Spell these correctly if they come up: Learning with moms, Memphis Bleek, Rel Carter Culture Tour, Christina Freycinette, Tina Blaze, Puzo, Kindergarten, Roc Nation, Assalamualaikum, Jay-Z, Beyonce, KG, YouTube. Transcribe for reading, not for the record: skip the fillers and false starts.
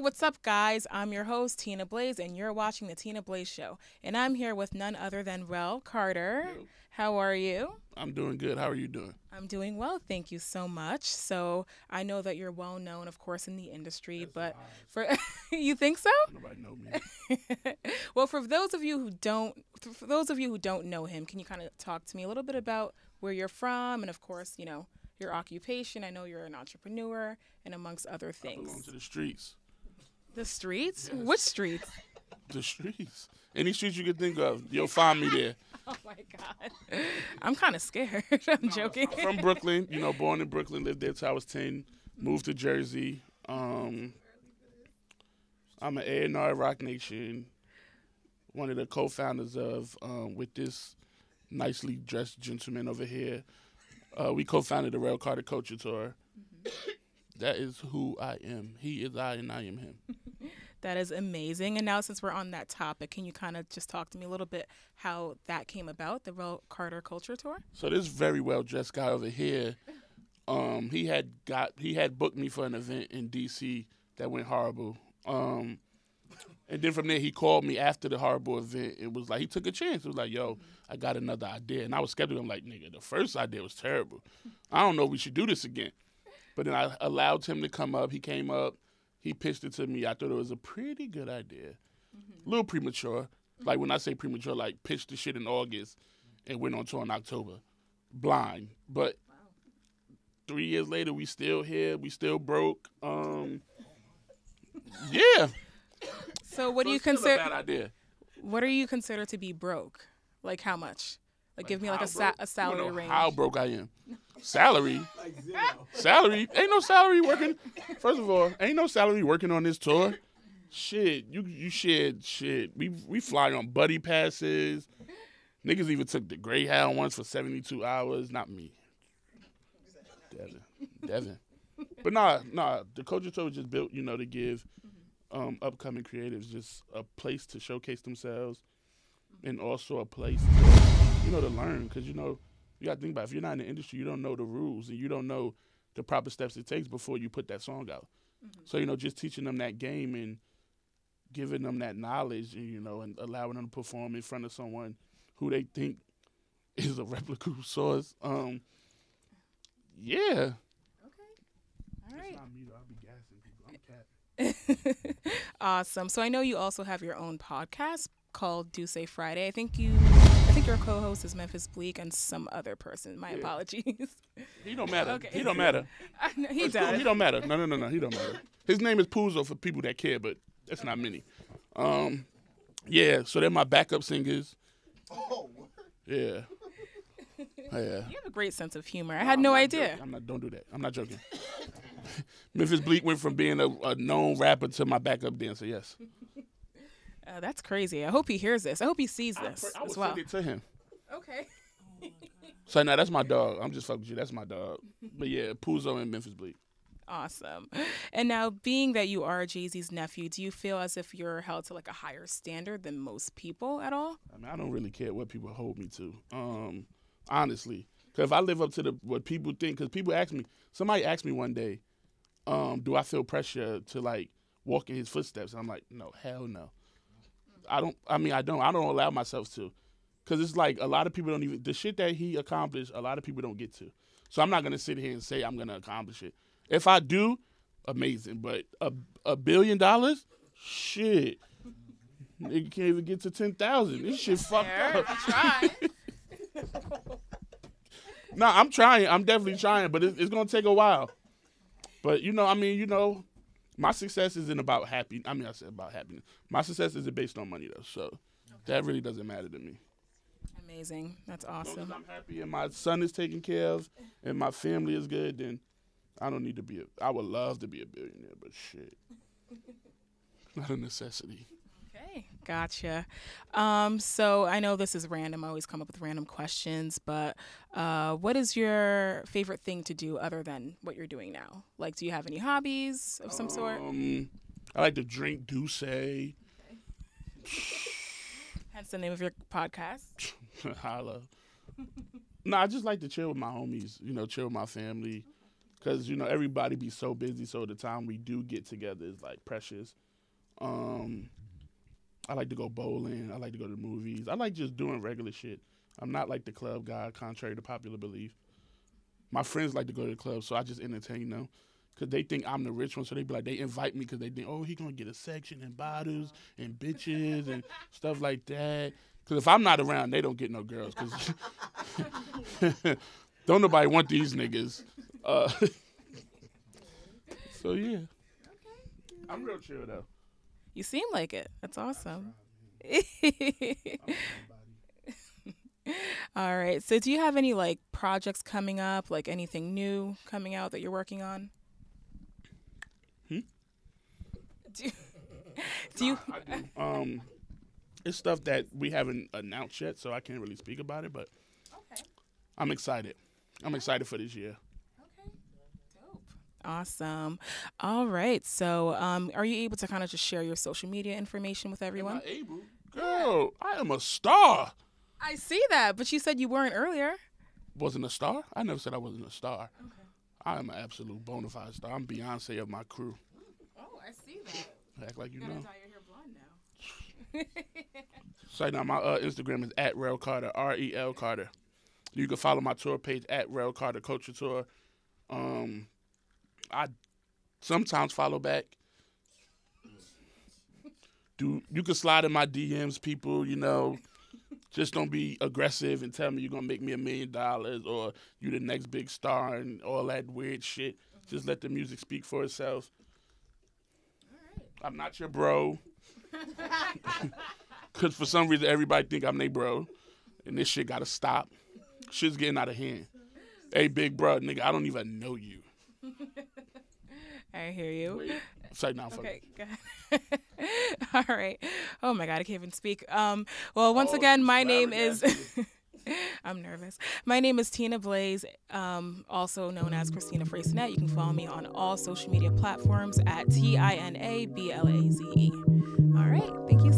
What's up, guys? I'm your host, Tina Blaze, and you're watching The Tina Blaze Show. And I'm here with none other than Rel Carter. Yo. How are you? I'm doing good. How are you doing? I'm doing well. Thank you so much. So I know that you're well known, of course, in the industry, but you think so? Nobody knows me. Well, for those of you who don't know him, can you kind of talk to me a little bit about where you're from and, of course, you know, your occupation? I know you're an entrepreneur and amongst other things. I belong to the streets. The streets? Yes. Which streets? The streets. Any streets you could think of, you'll find me there. Oh, my God. I'm kind of scared. I'm joking. I'm from Brooklyn. You know, born in Brooklyn, lived there till I was 10, moved to Jersey. I'm an A&R at Roc Nation, one of the co-founders of, with this nicely dressed gentleman over here. We co-founded the Rel Carter Culture Tour. Mm-hmm. That is who I am. He is I and I am him. That is amazing. And now since we're on that topic, can you kind of just talk to me a little bit how that came about, the Rel Carter Culture Tour? So this very well-dressed guy over here, he had booked me for an event in D.C. that went horrible. And then from there, he called me after the horrible event. It was like, he took a chance. It was like, yo, I got another idea. And I was skeptical. I'm like, nigga, the first idea was terrible. I don't know if we should do this again. But then I allowed him to come up. He came up. He pitched it to me. I thought it was a pretty good idea. Mm-hmm. A little premature. Mm-hmm. Like, when I say premature, like, pitched the shit in August and went on tour in October. Blind. But wow. 3 years later, we still here. We still broke. Yeah. So what do you consider? It's still a bad idea. What do you consider to be broke? Like, how much? Like, give me, like, a salary range. How broke I am. Salary. Like zero. Salary. Ain't no salary working. First of all, ain't no salary working on this tour. Shit. You shared shit. We flying on buddy passes. Niggas even took the Greyhound once for 72 hours. Not me. Devin. But nah. The Culture Tour was just built, you know, to give upcoming creatives just a place to showcase themselves and also a place to, you know, to learn. Because, you know, you got to think about it. If you're not in the industry, you don't know the rules and you don't know the proper steps it takes before you put that song out. Mm-hmm. So, you know, just teaching them that game and giving them that knowledge and, you know, and allowing them to perform in front of someone who they think is a replicable source. Yeah. Okay. All right. That's not me, though. I'll be gassing people. I'm capping. Awesome. So I know you also have your own podcast called Do Say Friday. I think your co-host is Memphis Bleek and some other person. My apologies. He don't matter. Okay. He don't matter. No, he does. He don't matter. No. He don't matter. His name is Puzo for people that care, but that's not many. Yeah. So they're my backup singers. Oh. Yeah. Yeah. You have a great sense of humor. I had no idea. Joking. Don't do that. I'm not joking. Memphis Bleek went from being a known rapper to my backup dancer. Yes. That's crazy. I hope he hears this. I hope he sees this as well. I would send it to him. Okay. So, now that's my dog. I'm just fucking with you. That's my dog. But, yeah, Puzo and Memphis Bleek. Awesome. And now, being that you are Jay-Z's nephew, do you feel as if you're held to, like, a higher standard than most people at all? I mean, I don't really care what people hold me to, honestly. Because if I live up to what people think, because somebody asked me one day, do I feel pressure to, like, walk in his footsteps? And I'm like, no, hell no. I don't allow myself to. Because it's like a lot of people don't even, the shit that he accomplished, a lot of people don't get to. So I'm not going to sit here and say I'm going to accomplish it. If I do, amazing. But $1 billion? Shit. Nigga can't even get to 10,000. This shit fucked up. I'm trying. Nah, I'm trying. I'm definitely trying, but it's gonna take a while. But you know, I mean, you know, my success isn't about happy. I mean, I said about happiness. My success isn't based on money though, so that really doesn't matter to me. Amazing. That's awesome. As long as I'm happy and my son is taken care of and my family is good, then I don't need to be I would love to be a billionaire, but shit. Not a necessity. Okay, gotcha. So I know this is random. I always come up with random questions, but what is your favorite thing to do other than what you're doing now? Like, do you have any hobbies of some sort? I like to drink Douce. Okay. That's the name of your podcast. Holla. No, I just like to chill with my homies, you know, chill with my family. Because, you know, everybody be so busy, so the time we do get together is, like, precious. I like to go bowling. I like to go to the movies. I like just doing regular shit. I'm not, like, the club guy, contrary to popular belief. My friends like to go to the club, so I just entertain them. Because they think I'm the rich one, so they be like, they invite me because they think, oh, he going to get a section and bottles and bitches and stuff like that. Because if I'm not around, they don't get no girls. Because don't nobody want these niggas. So, yeah. Okay. I'm real chill, though. You seem like it. That's awesome. All right. So do you have any, like, projects coming up, like anything new coming out that you're working on? I do. It's stuff that we haven't announced yet, so I can't really speak about it, but okay. I'm excited. I'm excited for this year. Okay. Dope. Awesome. All right. So, are you able to kind of just share your social media information with everyone? Am I able? Girl, I am a star. I see that, but you said you weren't earlier. Wasn't a star? I never said I wasn't a star. Okay. I am an absolute bona fide star. I'm Beyonce of my crew. Oh, I see that. Act like you know. Dye your hair blonde now. So now my Instagram is at Rel Carter, R-E-L Carter. You can follow my tour page at Rel Carter Culture Tour. I sometimes follow back. You can slide in my DMs, people, you know. Just don't be aggressive and tell me you're going to make me $1 million or you the next big star and all that weird shit. Just let the music speak for itself. I'm not your bro. Because for some reason, everybody think I'm their bro. And this shit got to stop. Shit's getting out of hand. Hey, big bro, nigga, I don't even know you. I hear you. Wait, say now, fuck. Okay, go ahead. All right. Oh, my God, I can't even speak. Well, once again, my name is... I'm nervous. My name is Tina Blaze, also known as Christina Freycinette. You can follow me on all social media platforms at TINABLAZE. All right. Thank you so much.